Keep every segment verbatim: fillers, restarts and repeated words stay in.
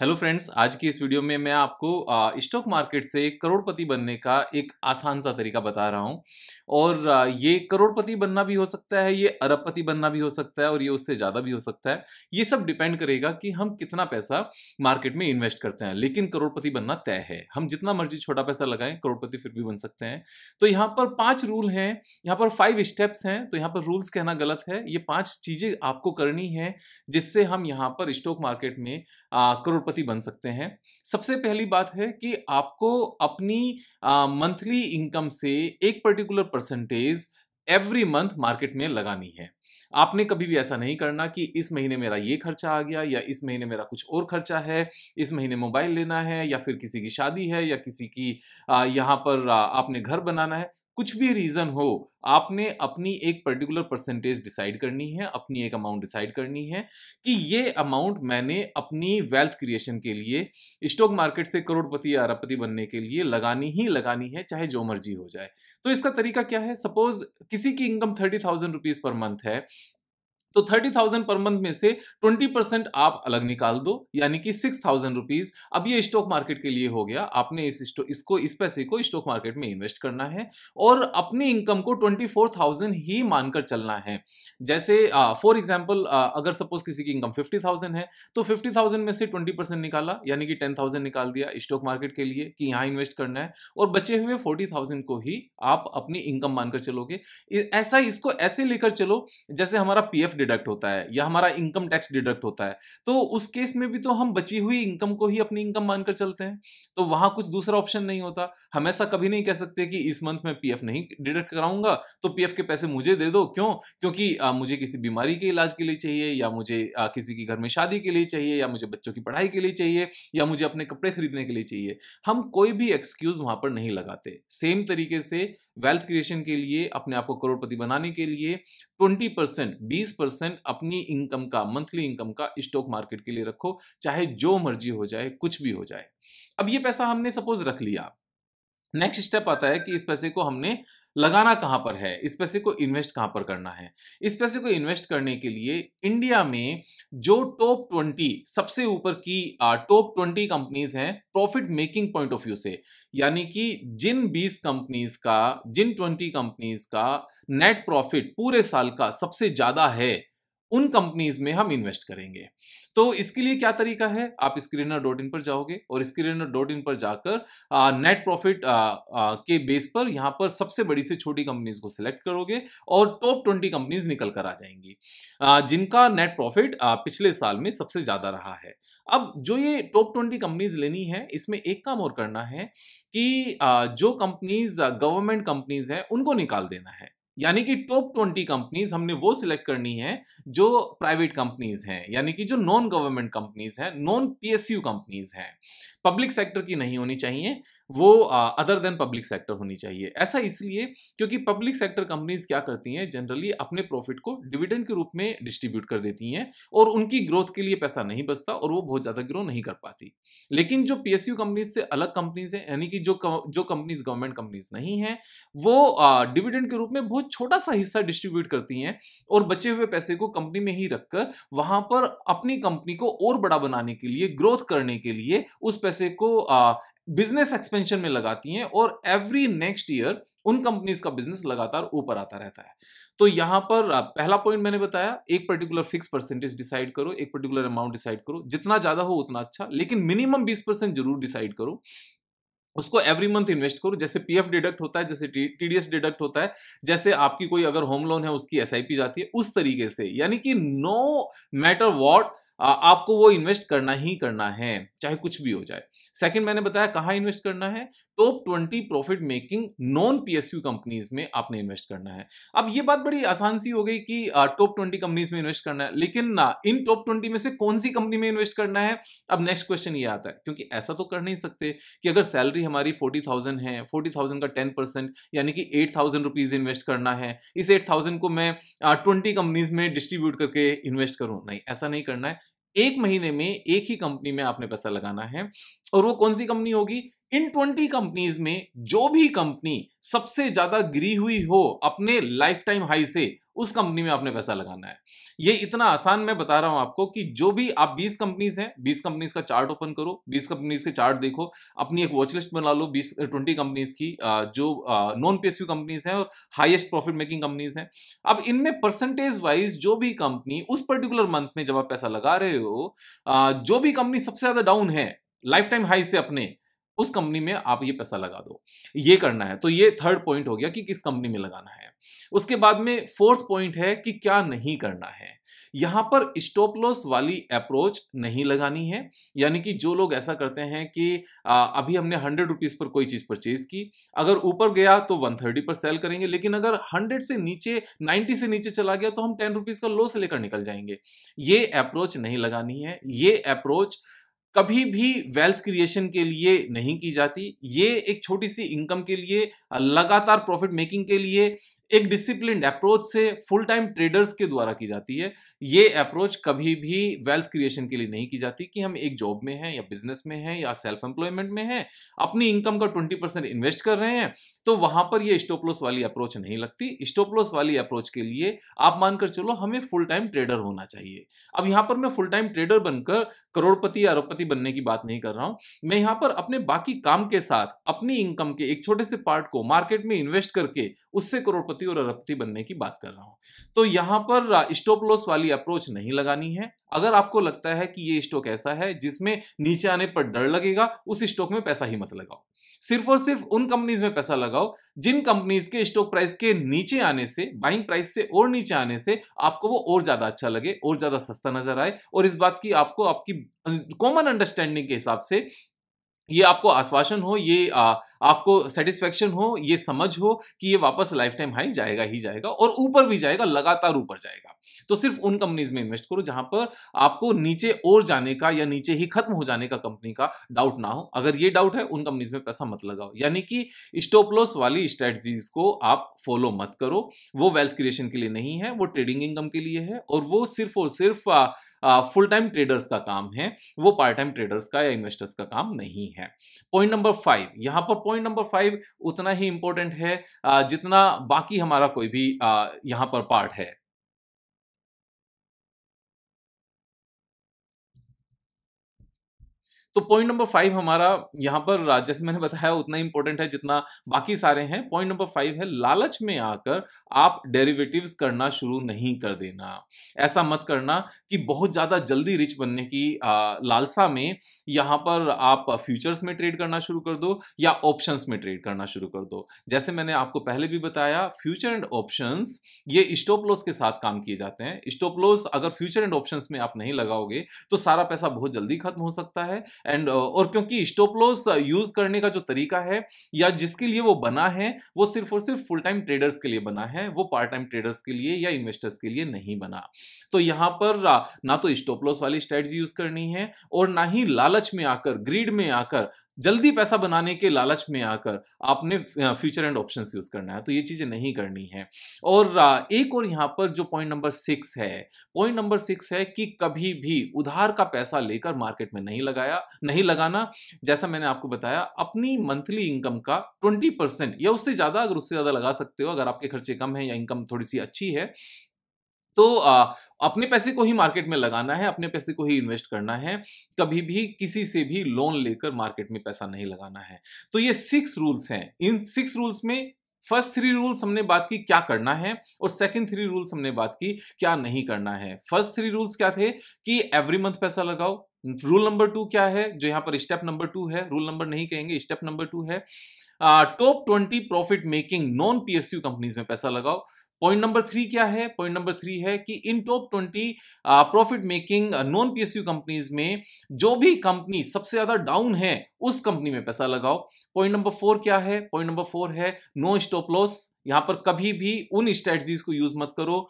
Hello friends, आज की इस वीडियो में मैं आपको स्टॉक मार्केट से करोड़पति बनने का एक आसान सा तरीका बता रहा हूं। और ये करोड़पति बनना भी हो सकता है, ये अरबपति बनना भी हो सकता है और ये उससे ज़्यादा भी हो सकता है। ये सब डिपेंड करेगा कि हम कितना पैसा मार्केट में इन्वेस्ट करते हैं, लेकिन करोड़पति बनना तय है। हम जितना मर्जी छोटा पैसा लगाएं, करोड़पति फिर भी बन सकते हैं। तो यहाँ पर पाँच रूल हैं, यहाँ पर फाइव स्टेप्स हैं, तो यहाँ पर रूल्स कहना गलत है। ये पाँच चीज़ें आपको करनी है जिससे हम यहाँ पर स्टॉक मार्केट में करोड़ बन सकते हैं। सबसे पहली बात है कि आपको अपनी मंथली इनकम से एक particular percentage every month market में लगानी है। आपने कभी भी ऐसा नहीं करना कि इस महीने मेरा ये खर्चा आ गया या इस महीने मेरा कुछ और खर्चा है, इस महीने मोबाइल लेना है या फिर किसी की शादी है या किसी की यहाँ पर आपने घर बनाना है। कुछ भी रीज़न हो, आपने अपनी एक पर्टिकुलर परसेंटेज डिसाइड करनी है, अपनी एक अमाउंट डिसाइड करनी है कि ये अमाउंट मैंने अपनी वेल्थ क्रिएशन के लिए, स्टॉक मार्केट से करोड़पति या अरबपति बनने के लिए लगानी ही लगानी है, चाहे जो मर्जी हो जाए। तो इसका तरीका क्या है? सपोज किसी की income thirty thousand rupees per month है, तो थर्टी थाउजेंड पर मंथ में से ट्वेंटी परसेंट आप अलग निकाल दो, यानी कि सिक्स थाउजेंड रुपीज। अब ये स्टॉक मार्केट के लिए हो गया। आपने इस इसको इस पैसे को स्टॉक मार्केट में इन्वेस्ट करना है और अपनी इनकम को ट्वेंटी फोर थाउजेंड ही मानकर चलना है। जैसे फॉर एग्जाम्पल, अगर सपोज किसी की इनकम फिफ्टी थाउजेंड है, तो फिफ्टी थाउजेंड में से ट्वेंटी परसेंट निकाला, यानी कि टेन थाउजेंड निकाल दिया स्टॉक मार्केट के लिए कि यहाँ इन्वेस्ट करना है, और बचे हुए फोर्टी थाउजेंड को ही आप अपनी इनकम मानकर चलोगे। ऐसा इसको ऐसे लेकर चलो जैसे हमारा पी एफ डिडक्ट होता है या हमारा इनकम टैक्स डिडक्ट होता है। तो उस केस में भी तो हम बची हुई इनकम को ही अपनी इनकम मानकर चलते हैं, तो वहां कुछ दूसरा ऑप्शन नहीं होता। हम ऐसा कभी नहीं कह सकते कि इस मंथ में पीएफ नहीं डिडक्ट कराऊंगा, तो पीएफ के पैसे मुझे दे दो। क्यों? क्योंकि आ, मुझे किसी बीमारी के इलाज के लिए चाहिए, या मुझे आ, किसी के घर में शादी के लिए चाहिए, या मुझे बच्चों की पढ़ाई के लिए चाहिए, या मुझे अपने कपड़े खरीदने के लिए चाहिए। हम कोई भी एक्सक्यूज वहां पर नहीं लगाते। सेम तरीके से वेल्थ क्रिएशन के लिए, अपने आप को करोड़पति बनाने के लिए ट्वेंटी परसेंट बीस परसेंट अपनी इनकम का, मंथली इनकम का स्टॉक मार्केट के लिए रखो, चाहे जो मर्जी हो जाए, कुछ भी हो जाए। अब ये पैसा हमने सपोज रख लिया। नेक्स्ट स्टेप आता है कि इस पैसे को हमने लगाना कहां पर है, इस पैसे को इन्वेस्ट कहां पर करना है। इस पैसे को इन्वेस्ट करने के लिए इंडिया में जो टॉप बीस सबसे ऊपर की टॉप बीस कंपनीज हैं profit making point of view से, यानी कि जिन बीस कंपनीज का, जिन बीस कंपनीज का नेट प्रॉफिट पूरे साल का सबसे ज्यादा है, उन कंपनीज में हम इन्वेस्ट करेंगे। तो इसके लिए क्या तरीका है? आप स्क्रीनर डॉट इन पर जाओगे और स्क्रीनर डॉट इन पर जाकर आ, नेट प्रॉफिट आ, आ, के बेस पर यहाँ पर सबसे बड़ी से छोटी कंपनीज को सिलेक्ट करोगे और टॉप बीस कंपनीज निकल कर आ जाएंगी आ, जिनका नेट प्रॉफिट आ, पिछले साल में सबसे ज्यादा रहा है। अब जो ये टॉप बीस कंपनीज लेनी है, इसमें एक काम और करना है कि आ, जो कंपनीज गवर्नमेंट कंपनीज हैं उनको निकाल देना है, यानी कि टॉप बीस कंपनीज हमने वो सिलेक्ट करनी है जो प्राइवेट कंपनीज हैं, यानी कि जो नॉन गवर्नमेंट कंपनीज हैं, नॉन पीएसयू कंपनीज हैं, पब्लिक सेक्टर की नहीं होनी चाहिए, वो अदर देन पब्लिक सेक्टर होनी चाहिए। ऐसा इसलिए क्योंकि पब्लिक सेक्टर कंपनीज क्या करती हैं, जनरली अपने प्रॉफिट को डिविडेंड के रूप में डिस्ट्रीब्यूट कर देती हैं और उनकी ग्रोथ के लिए पैसा नहीं बचता और वो बहुत ज़्यादा ग्रो नहीं कर पाती। लेकिन जो पीएसयू कंपनीज से अलग कंपनीज हैं, यानी कि जो जो कंपनीज गवर्नमेंट कंपनीज नहीं हैं, वो डिविडेंड के रूप में बहुत छोटा सा हिस्सा डिस्ट्रीब्यूट करती हैं और बचे हुए पैसे को कंपनी में ही रखकर वहां पर अपनी कंपनी को और बड़ा बनाने के लिए, ग्रोथ करने के लिए उस पैसे को बिजनेस एक्सपेंशन में लगाती हैं और एवरी नेक्स्ट ईयर उन कंपनीज का बिजनेस लगातार ऊपर आता रहता है। तो यहां पर पहला पॉइंट मैंने बताया, एक पर्टिकुलर फिक्स परसेंटेज डिसाइड करो, एक पर्टिकुलर अमाउंट डिसाइड करो, जितना ज्यादा हो उतना अच्छा, लेकिन मिनिमम बीस परसेंट जरूर डिसाइड करो। उसको एवरी मंथ इन्वेस्ट करो, जैसे पीएफ डिडक्ट होता है, जैसे टीडीएस डिडक्ट होता है, जैसे आपकी कोई अगर होम लोन है उसकी एसआईपी जाती है, उस तरीके से। यानी कि नो मैटर व्हाट आपको वो इन्वेस्ट करना ही करना है, चाहे कुछ भी हो जाए। सेकंड, मैंने बताया कहाँ इन्वेस्ट करना है, टॉप बीस profit making non PSU companies में आपने इन्वेस्ट करना है। अब ये बात बड़ी आसान सी हो गई कि टॉप बीस कंपनीज में इन्वेस्ट करना है, लेकिन ना इन टॉप बीस में से कौन सी कंपनी में इन्वेस्ट करना है। अब नेक्स्ट क्वेश्चन ये आता है, क्योंकि ऐसा तो कर नहीं सकते कि अगर सैलरी हमारी फोर्टी थाउजेंड है, फोर्टी थाउजेंड का टेन परसेंट यानी कि एट थाउजेंड रुपीज इन्वेस्ट करना है, इस एट थाउजेंड को मैं ट्वेंटी कंपनीज में डिस्ट्रीब्यूट करके इन्वेस्ट करूँ। नहीं, ऐसा नहीं करना है। एक महीने में एक ही कंपनी में आपने पैसा लगाना है, और वो कौन सी कंपनी होगी? इन बीस कंपनीज में जो भी कंपनी सबसे ज्यादा गिरी हुई हो अपने लाइफ टाइम हाई से, उस कंपनी में आपने पैसा लगाना है। ये इतना आसान मैं बता रहा हूं आपको कि जो भी आप बीस कंपनीज हैं, बीस कंपनीज का चार्ट ओपन करो, बीस कंपनीज के चार्ट देखो, अपनी एक वॉचलिस्ट बना लो बीस ट्वेंटी कंपनीज की जो नॉन पीएसयू कंपनीज हैं और हाईएस्ट प्रॉफिट मेकिंग कंपनीज हैं। अब इनमें परसेंटेज वाइज जो भी कंपनी उस पर्टिकुलर मंथ में जब आप पैसा लगा रहे हो, जो भी कंपनी सबसे ज्यादा डाउन है लाइफ टाइम हाई से अपने, उस कंपनी में आप ये पैसा लगा दो। ये करना है। तो ये थर्ड पॉइंट हो गया कि किस कंपनी में लगाना है। उसके बाद में फोर्थ पॉइंट है कि क्या नहीं करना है। यहाँ पर स्टॉप लॉस वाली अप्रोच नहीं लगानी है, यानी कि जो लोग ऐसा करते हैं कि आ, अभी हमने हंड्रेड रुपीज पर कोई चीज परचेज की, अगर ऊपर गया तो वन थर्टी पर सेल करेंगे, लेकिन अगर हंड्रेड से नीचे नाइन्टी से नीचे चला गया तो हम टेन रुपीज का लॉस लेकर निकल जाएंगे। ये अप्रोच नहीं लगानी है। ये अप्रोच कभी भी वेल्थ क्रिएशन के लिए नहीं की जाती। ये एक छोटी सी इनकम के लिए, लगातार प्रॉफिट मेकिंग के लिए, एक डिसिप्लिन्ड अप्रोच से फुल टाइम ट्रेडर्स के द्वारा की जाती है। ये अप्रोच कभी भी वेल्थ क्रिएशन के लिए नहीं की जाती कि हम एक जॉब में हैं या बिजनेस में हैं या सेल्फ एम्प्लॉयमेंट में हैं, अपनी इनकम का ट्वेंटी परसेंट इन्वेस्ट कर रहे हैं, तो वहां पर ये स्टॉप लॉस वाली अप्रोच नहीं लगती। स्टॉप लॉस वाली अप्रोच के लिए आप मानकर चलो हमें फुल टाइम ट्रेडर होना चाहिए। अब यहाँ पर मैं फुल टाइम ट्रेडर बनकर करोड़पति या अरबपति बनने की बात नहीं कर रहा हूँ। मैं यहाँ पर अपने बाकी काम के साथ अपनी इनकम के एक छोटे से पार्ट को मार्केट में इन्वेस्ट करके उससे करोड़पति और अरबपति बनने की बात कर रहा हूं। तो यहां पर स्टॉप लॉस वाली अप्रोच नहीं लगानी है। अगर आपको लगता है कि ये स्टॉक ऐसा है जिसमें नीचे आने पर डर लगेगा, उस स्टॉक में पैसा ही मत लगाओ। सिर्फ और सिर्फ उन कंपनीज में पैसा लगाओ जिन कंपनीज के स्टॉक प्राइस के नीचे आने से, बाइंग प्राइस से और नीचे आने से आपको वो और ज्यादा अच्छा लगे, और ज्यादा सस्ता नजर आए, और इस बात की आपको आपकी कॉमन अंडरस्टैंडिंग के हिसाब से ये आपको आश्वासन हो, ये आ, आपको सेटिस्फेक्शन हो, ये समझ हो कि ये वापस लाइफ टाइम हाई जाएगा ही जाएगा और ऊपर भी जाएगा, लगातार ऊपर जाएगा। तो सिर्फ उन कंपनीज में इन्वेस्ट करो जहां पर आपको नीचे और जाने का या नीचे ही खत्म हो जाने का कंपनी का डाउट ना हो। अगर ये डाउट है, उन कंपनीज में पैसा मत लगाओ। यानी कि स्टॉप लॉस वाली स्ट्रेटजीज को आप फॉलो मत करो। वो वेल्थ क्रिएशन के लिए नहीं है, वो ट्रेडिंग इनकम के लिए है, और वो सिर्फ और सिर्फ आ, फुल टाइम ट्रेडर्स का काम है। वो पार्ट टाइम ट्रेडर्स का या इन्वेस्टर्स का काम नहीं है। पॉइंट नंबर फाइव, यहाँ पर पॉइंट नंबर फाइव उतना ही इंपॉर्टेंट है आ, जितना बाकी हमारा कोई भी आ, यहाँ पर पार्ट है। तो पॉइंट नंबर फाइव हमारा यहाँ पर जैसे मैंने बताया उतना इंपॉर्टेंट है जितना बाकी सारे हैं। पॉइंट नंबर फाइव है, लालच में आकर आप डेरिवेटिव्स करना शुरू नहीं कर देना। ऐसा मत करना कि बहुत ज़्यादा जल्दी रिच बनने की आ, लालसा में यहाँ पर आप फ्यूचर्स में ट्रेड करना शुरू कर दो या ऑप्शंस में ट्रेड करना शुरू कर दो। जैसे मैंने आपको पहले भी बताया, फ्यूचर एंड ऑप्शंस ये स्टॉप लॉस के साथ काम किए जाते हैं। स्टॉप लॉस अगर फ्यूचर एंड ऑप्शंस में आप नहीं लगाओगे तो सारा पैसा बहुत जल्दी खत्म हो सकता है। एंड और क्योंकि स्टॉप लॉस यूज करने का जो तरीका है या जिसके लिए वो बना है, वो सिर्फ और सिर्फ फुल टाइम ट्रेडर्स के लिए बना है। वो पार्ट टाइम ट्रेडर्स के लिए या इन्वेस्टर्स के लिए नहीं बना। तो यहाँ पर ना तो स्टॉप लॉस वाली स्ट्रेटजी यूज करनी है और ना ही लालच में आकर, ग्रीड में आकर, जल्दी पैसा बनाने के लालच में आकर आपने फ्यूचर एंड ऑप्शंस यूज करना है। तो ये चीजें नहीं करनी है। और एक और यहाँ पर जो पॉइंट नंबर सिक्स है, पॉइंट नंबर सिक्स है कि कभी भी उधार का पैसा लेकर मार्केट में नहीं लगाया नहीं लगाना। जैसा मैंने आपको बताया, अपनी मंथली इनकम का ट्वेंटी परसेंट या उससे ज्यादा, अगर उससे ज्यादा लगा सकते हो, अगर आपके खर्चे कम है या इनकम थोड़ी सी अच्छी है, तो आ, अपने पैसे को ही मार्केट में लगाना है, अपने पैसे को ही इन्वेस्ट करना है। कभी भी किसी से भी लोन लेकर मार्केट में पैसा नहीं लगाना है। तो ये सिक्स रूल्स हैं। इन सिक्स रूल्स में फर्स्ट थ्री रूल्स हमने बात की क्या करना है, और सेकंड थ्री रूल्स हमने बात की क्या नहीं करना है। फर्स्ट थ्री रूल्स क्या थे कि एवरी मंथ पैसा लगाओ। रूल नंबर टू क्या है, जो यहाँ पर स्टेप नंबर टू है, रूल नंबर नहीं कहेंगे, स्टेप नंबर टू है, top twenty profit making non PSU companies में पैसा लगाओ। पॉइंट नंबर थ्री क्या है, पॉइंट नंबर थ्री है कि इन top twenty profit making non PSU companies में जो भी कंपनी सबसे ज्यादा डाउन है उस कंपनी में पैसा लगाओ। पॉइंट नंबर फोर क्या है, पॉइंट नंबर फोर है नो स्टॉप लॉस। यहां पर कभी भी उन स्ट्रेटजीज को यूज मत करो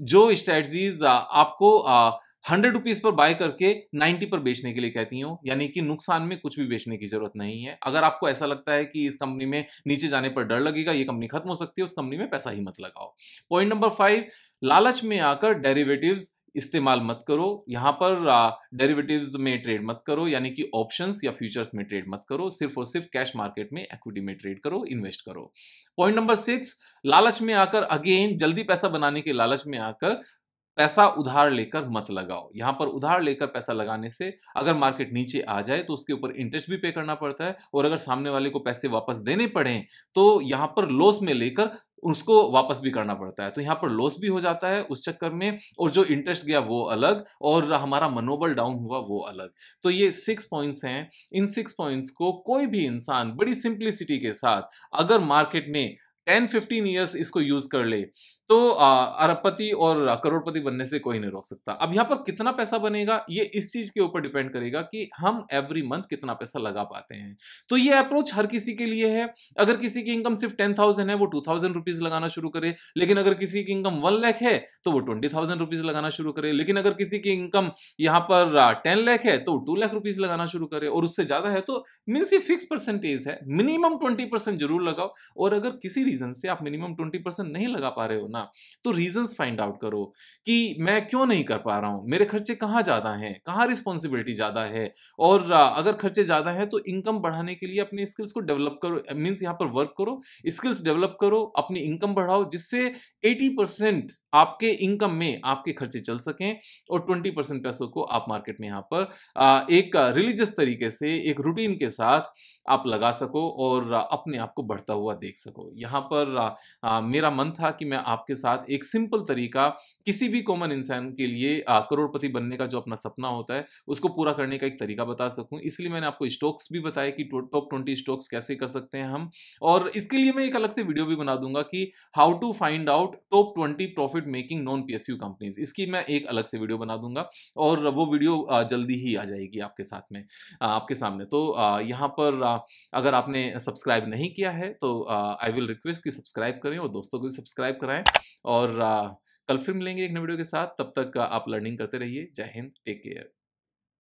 जो स्ट्रेटजीज आपको आ, हंड्रेड रुपीज पर बाय करके नाइन्टी पर बेचने के लिए कहती हूँ। यानी कि नुकसान में कुछ भी बेचने की जरूरत नहीं है। अगर आपको ऐसा लगता है कि इस कंपनी में नीचे जाने पर डर लगेगा, ये कंपनी खत्म हो सकती है, उस कंपनी में पैसा ही मत लगाओ। पॉइंट नंबर फाइव, लालच में आकर डेरिवेटिव्स इस्तेमाल मत करो, यहाँ पर डेरिवेटिव्स में ट्रेड मत करो, यानी कि ऑप्शंस या फ्यूचर्स में ट्रेड मत करो, सिर्फ और सिर्फ कैश मार्केट में इक्विटी में ट्रेड करो, इन्वेस्ट करो। पॉइंट नंबर सिक्स, लालच में आकर, अगेन जल्दी पैसा बनाने के लालच में आकर पैसा उधार लेकर मत लगाओ। यहाँ पर उधार लेकर पैसा लगाने से अगर मार्केट नीचे आ जाए तो उसके ऊपर इंटरेस्ट भी पे करना पड़ता है, और अगर सामने वाले को पैसे वापस देने पड़े तो यहाँ पर लॉस में लेकर उसको वापस भी करना पड़ता है, तो यहाँ पर लॉस भी हो जाता है उस चक्कर में, और जो इंटरेस्ट गया वो अलग, और हमारा मनोबल डाउन हुआ वो अलग। तो ये सिक्स पॉइंट्स हैं। इन सिक्स पॉइंट्स को कोई भी इंसान बड़ी सिंप्लिसिटी के साथ अगर मार्केट में टेन फिफ्टीन ईयर्स इसको यूज कर ले तो अरबपति और करोड़पति बनने से कोई नहीं रोक सकता। अब यहाँ पर कितना पैसा बनेगा ये इस चीज के ऊपर डिपेंड करेगा कि हम एवरी मंथ कितना पैसा लगा पाते हैं। तो ये अप्रोच हर किसी के लिए है। अगर किसी की इनकम सिर्फ टेन थाउजेंड है वो टू थाउजेंड रुपीज लगाना शुरू करे, लेकिन अगर किसी की इनकम वन लाख है तो वो ट्वेंटी थाउजेंड रुपीज लगाना शुरू करे, लेकिन अगर किसी की इनकम यहाँ पर टेन लाख है तो टू लाख रुपीज लगाना शुरू करे, और उससे ज्यादा है तो मीन से फिक्स परसेंटेज है, मिनिमम ट्वेंटी परसेंट जरूर लगाओ। और अगर किसी रीजन से आप मिनिमम ट्वेंटी परसेंट नहीं लगा पा रहे हो तो रीजंस फाइंड आउट करो कि मैं क्यों नहीं कर पा रहा हूं, मेरे खर्चे कहां ज्यादा हैं, कहां रिस्पांसिबिलिटी ज्यादा है, और अगर खर्चे ज्यादा हैं तो इनकम बढ़ाने के लिए अपने स्किल्स को डेवलप करो, मींस यहां पर वर्क करो, स्किल्स डेवलप करो, अपनी इनकम बढ़ाओ, जिससे अस्सी परसेंट आपके इनकम में आपके खर्चे चल सकें और बीस परसेंट पैसों को आप मार्केट में यहाँ पर एक रिलीजियस तरीके से एक रूटीन के साथ आप लगा सको और अपने आप को बढ़ता हुआ देख सको। यहाँ पर मेरा मन था कि मैं आपके साथ एक सिंपल तरीका किसी भी कॉमन इंसान के लिए करोड़पति बनने का जो अपना सपना होता है उसको पूरा करने का एक तरीका बता सकूँ, इसलिए मैंने आपको स्टॉक्स भी बताया कि टॉप ट्वेंटी स्टॉक्स कैसे कर सकते हैं हम, और इसके लिए मैं एक अलग से वीडियो भी बना दूंगा कि how to find out top twenty profit making non PSU companies, इसकी मैं एक अलग से वीडियो बना दूंगा और वो वीडियो जल्दी ही आ जाएगी आपके साथ में आपके सामने। तो यहाँ पर अगर आपने सब्सक्राइब नहीं किया है तो आई विल रिक्वेस्ट कि सब्सक्राइब करें और दोस्तों को भी सब्सक्राइब कराएं, और कल फिर मिलेंगे एक नए वीडियो के साथ। तब तक आप लर्निंग करते रहिए। जय हिंद, टेक केयर।